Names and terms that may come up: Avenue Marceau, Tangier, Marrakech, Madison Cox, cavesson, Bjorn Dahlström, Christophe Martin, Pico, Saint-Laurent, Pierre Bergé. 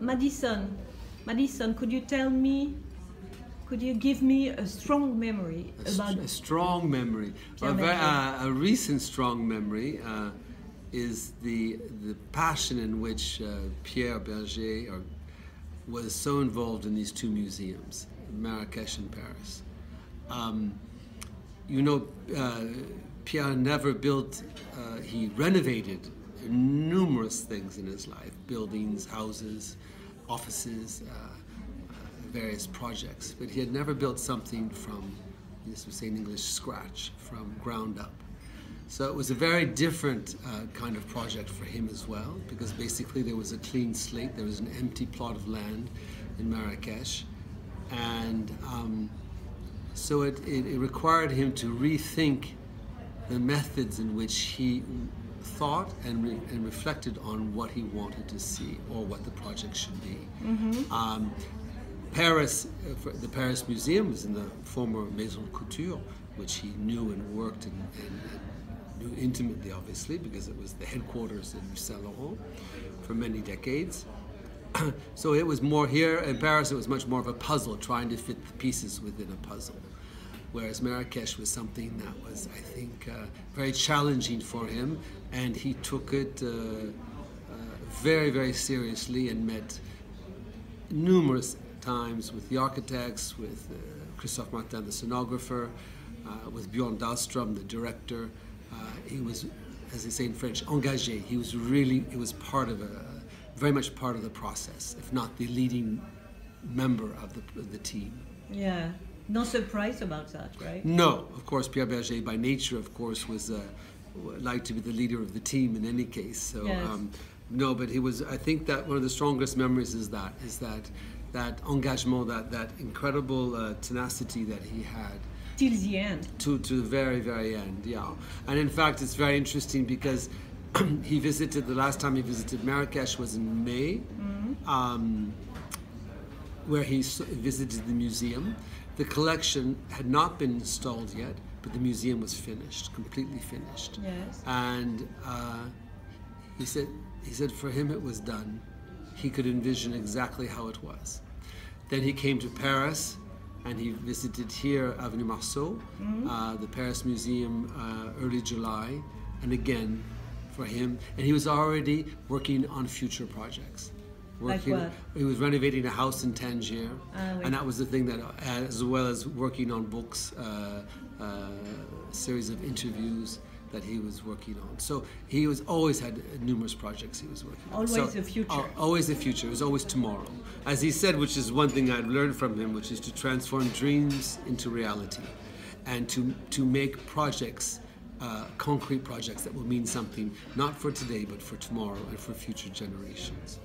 Madison, could you tell me, could you give me a strong memory about... A strong memory. A recent strong memory is the passion in which Pierre Bergé was so involved in these two museums, Marrakech and Paris. You know, Pierre never built, he renovated numerous things in his life, buildings, houses, offices, various projects, but he had never built something from, as we say in English, scratch, from ground up. So it was a very different kind of project for him as well, because basically there was a clean slate, there was an empty plot of land in Marrakech, and so it required him to rethink the methods in which he thought and reflected on what he wanted to see or what the project should be. Mm-hmm. The Paris Museum was in the former Maison Couture, which he knew and worked and knew intimately, obviously, because it was the headquarters in Saint-Laurent for many decades. So it was more here in Paris, it was much more of a puzzle, trying to fit the pieces within a puzzle. Whereas Marrakech was something that was, I think, very challenging for him, and he took it very, very seriously and met numerous times with the architects, with Christophe Martin, the scenographer, with Bjorn Dahlström, the director. He was, as they say in French, engagé. He was really, it was part of very much part of the process, if not the leading member of the team. Yeah. No surprise about that, right? No, of course, Pierre Bergé, by nature, of course, was liked to be the leader of the team in any case. So, yes. No, but he was. I think that one of the strongest memories is that engagement, that incredible tenacity that he had till the end, to the very, very end. Yeah, and in fact, it's very interesting because he visited, the last time he visited Marrakech was in May, mm-hmm. Where he visited the museum. The collection had not been installed yet, but the museum was finished, completely finished. Yes. And he said for him it was done. He could envision exactly how it was. Then he came to Paris, and he visited here Avenue Marceau, mm-hmm. The Paris Museum, early July, and again for him. And he was already working on future projects. He was renovating a house in Tangier, and that was the thing that, as well as working on books, a series of interviews that he was working on. So he was always had numerous projects he was working on. Always the future. Always the future. It was always tomorrow. As he said, which is one thing I've learned from him, which is to transform dreams into reality, and to make projects, concrete projects that will mean something, not for today, but for tomorrow and for future generations.